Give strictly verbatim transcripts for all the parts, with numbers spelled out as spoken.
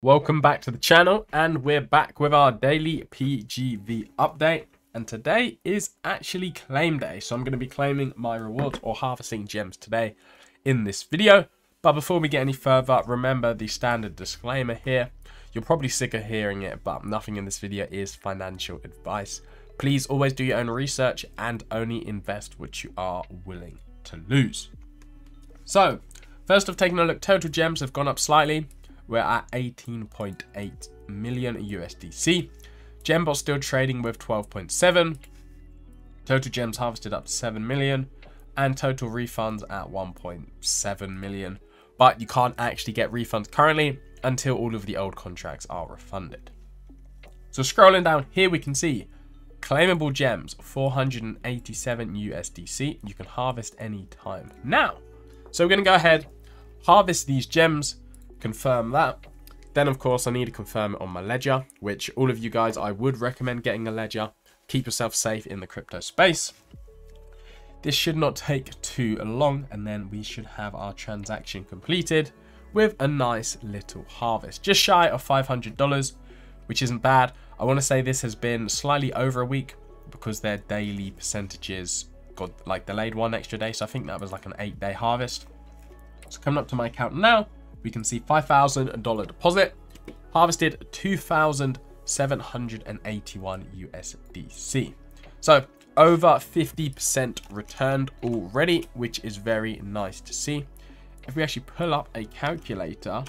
Welcome back to the channel, and we're back with our daily P G V update. And today is actually claim day, so I'm going to be claiming my rewards or harvesting gems today in this video. But before we get any further, remember the standard disclaimer here. You're probably sick of hearing it, but nothing in this video is financial advice. Please always do your own research and only invest what you are willing to lose. So first of taking a look, total gems have gone up slightly. We're at eighteen point eight million U S D C. Gembot still trading with twelve point seven. Total gems harvested up to seven million. And total refunds at one point seven million. But you can't actually get refunds currently until all of the old contracts are refunded. So scrolling down here, we can see claimable gems, four hundred eighty-seven U S D C. You can harvest any time now. So we're going to go ahead, harvest these gems, confirm that. Then of course I need to confirm it on my Ledger, which all of you guys, I would recommend getting a Ledger. Keep yourself safe in the crypto space. This should not take too long, and then we should have our transaction completed with a nice little harvest, just shy of five hundred dollars, which isn't bad. I want to say this has been slightly over a week because their daily percentages got like delayed one extra day, so I think that was like an eight day harvest. So coming up to my account now, we can see five thousand dollars deposit, harvested two thousand seven hundred eighty-one U S D C. So over fifty percent returned already, which is very nice to see. If we actually pull up a calculator,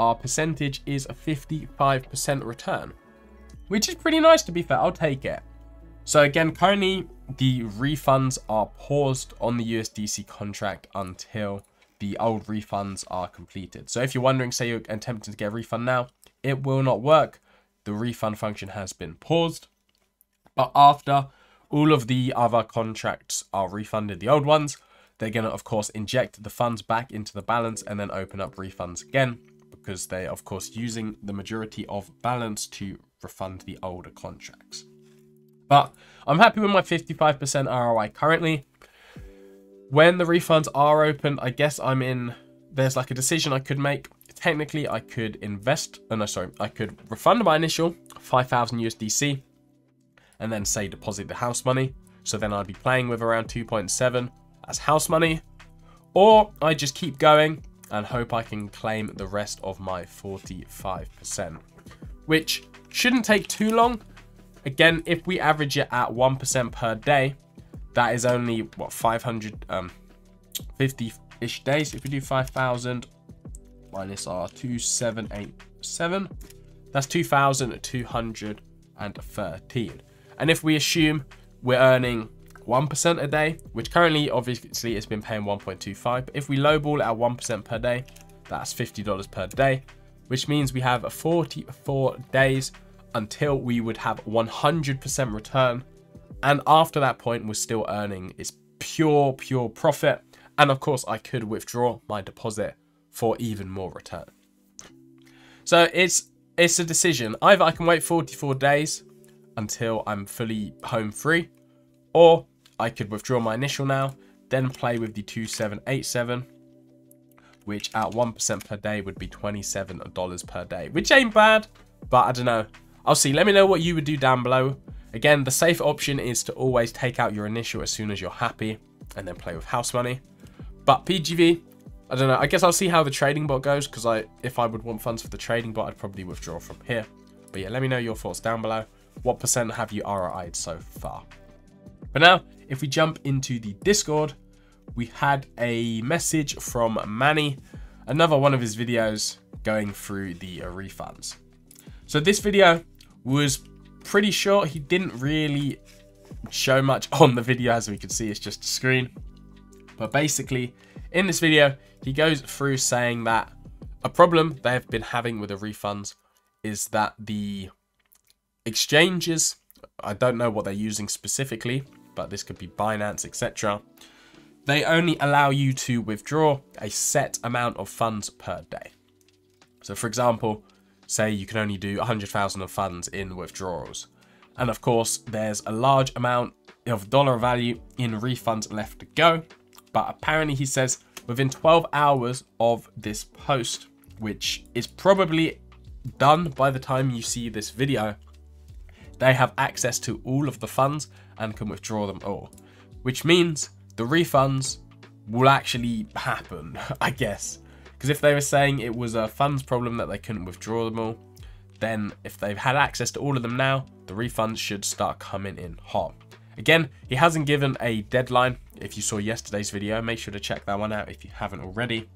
our percentage is a fifty-five percent return, which is pretty nice to be fair. I'll take it. So again, currently the refunds are paused on the U S D C contract until the old refunds are completed. So if you're wondering, say you're attempting to get a refund now, it will not work. The refund function has been paused. But after all of the other contracts are refunded, the old ones, they're going to, of course, inject the funds back into the balance and then open up refunds again, because they're, of course, using the majority of balance to refund the older contracts. But I'm happy with my fifty-five percent R O I currently. When the refunds are opened, I guess I'm in, there's like a decision I could make. Technically, I could invest, oh no, sorry, I could refund my initial five thousand U S D C and then say deposit the house money. So then I'd be playing with around two point seven as house money, or I just keep going and hope I can claim the rest of my forty-five percent, which shouldn't take too long. Again, if we average it at one percent per day, that is only, what, five hundred fifty-ish days. If we do five thousand minus our two thousand seven hundred eighty-seven, that's two thousand two hundred thirteen. And if we assume we're earning one percent a day, which currently, obviously, it's been paying one point two five. But if we lowball at one percent per day, that's fifty dollars per day, which means we have forty-four days until we would have one hundred percent return. And after that point, we're still earning its pure, pure profit. And of course, I could withdraw my deposit for even more return. So it's it's a decision. Either I can wait forty-four days until I'm fully home free, or I could withdraw my initial now, then play with the two thousand seven hundred eighty-seven, which at one percent per day would be twenty-seven dollars per day, which ain't bad, but I don't know. I'll see. Let me know what you would do down below. Again, the safe option is to always take out your initial as soon as you're happy and then play with house money. But P G V, I don't know. I guess I'll see how the trading bot goes, because I, if I would want funds for the trading bot, I'd probably withdraw from here. But yeah, let me know your thoughts down below. What percent have you R O I'd so far? But now, if we jump into the Discord, we had a message from Manny, another one of his videos going through the refunds. So this video was pretty sure he didn't really show much on the video. As we can see, it's just a screen. But basically, in this video, he goes through saying that a problem they have been having with the refunds is that the exchanges, I don't know what they're using specifically, but this could be Binance, et cetera. They only allow you to withdraw a set amount of funds per day. So for example, say you can only do one hundred thousand of funds in withdrawals. And of course, there's a large amount of dollar value in refunds left to go. But apparently he says within twelve hours of this post, which is probably done by the time you see this video, they have access to all of the funds and can withdraw them all, which means the refunds will actually happen, I guess. Because if they were saying it was a funds problem that they couldn't withdraw them all, then if they've had access to all of them now, the refunds should start coming in hot. Again, he hasn't given a deadline. If you saw yesterday's video, make sure to check that one out if you haven't already.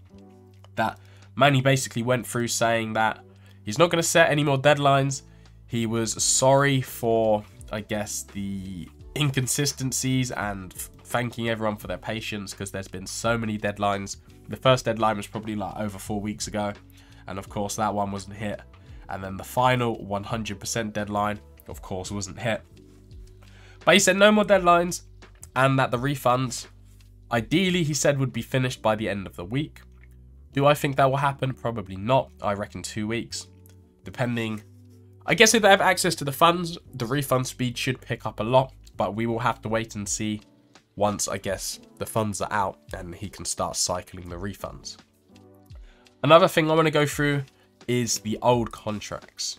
That Manny basically went through saying that he's not going to set any more deadlines. He was sorry for, I guess, the inconsistencies and thanking everyone for their patience because there's been so many deadlines. The first deadline was probably like over four weeks ago. And of course, that one wasn't hit. And then the final one hundred percent deadline, of course, wasn't hit. But he said no more deadlines and that the refunds, ideally, he said, would be finished by the end of the week. Do I think that will happen? Probably not. I reckon two weeks, depending. I guess if they have access to the funds, the refund speed should pick up a lot, but we will have to wait and see once, I guess, the funds are out and he can start cycling the refunds. Another thing I want to go through is the old contracts.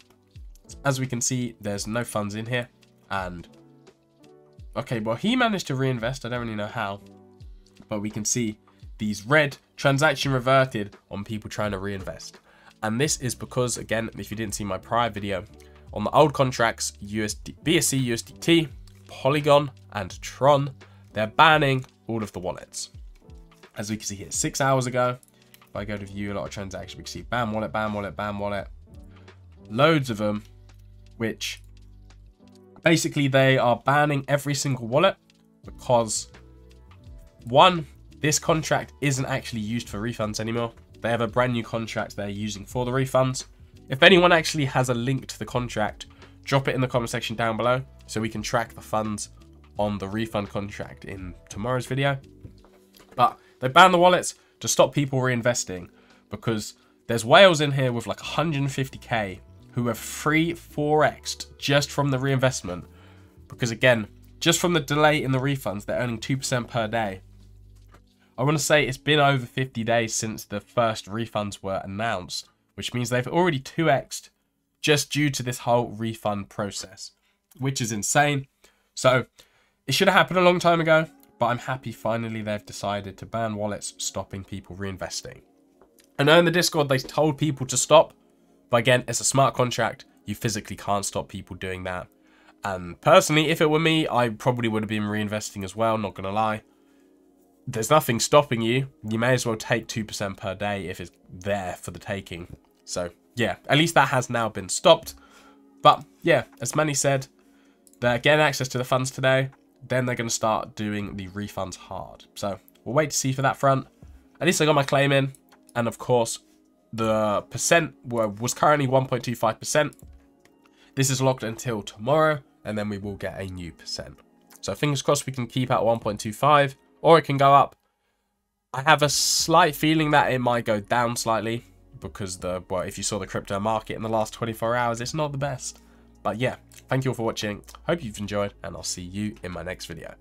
As we can see, there's no funds in here. And okay, well, he managed to reinvest. I don't really know how, but we can see these red transaction reverted on people trying to reinvest. And this is because, again, if you didn't see my prior video, on the old contracts, U S D, B S C, U S D T, Polygon, and Tron, they're banning all of the wallets. As we can see here, six hours ago, if I go to view a lot of transactions, we can see ban wallet, ban wallet, ban wallet, loads of them, which basically they are banning every single wallet because, one, this contract isn't actually used for refunds anymore. They have a brand new contract they're using for the refunds. If anyone actually has a link to the contract, drop it in the comment section down below so we can track the funds on the refund contract in tomorrow's video. But they banned the wallets to stop people reinvesting because there's whales in here with like one hundred fifty K who have free four X'd just from the reinvestment. Because again, just from the delay in the refunds, they're earning two percent per day. I want to say it's been over fifty days since the first refunds were announced, which means they've already two X'd just due to this whole refund process, which is insane. So it should have happened a long time ago, but I'm happy finally they've decided to ban wallets, stopping people reinvesting. I know in the Discord they told people to stop, but again, it's a smart contract. You physically can't stop people doing that. And personally, if it were me, I probably would have been reinvesting as well, not going to lie. There's nothing stopping you. You may as well take two percent per day if it's there for the taking. So yeah, at least that has now been stopped. But yeah, as Manny said, they're getting access to the funds today. Then they're going to start doing the refunds hard. So we'll wait to see for that front. At least I got my claim in. And of course, the percent was currently one point two five percent. This is locked until tomorrow, and then we will get a new percent. So fingers crossed we can keep at one point two five. Or it can go up. I have a slight feeling that it might go down slightly because the well, if you saw the crypto market in the last twenty-four hours, it's not the best. But yeah, thank you all for watching. Hope you've enjoyed, and I'll see you in my next video.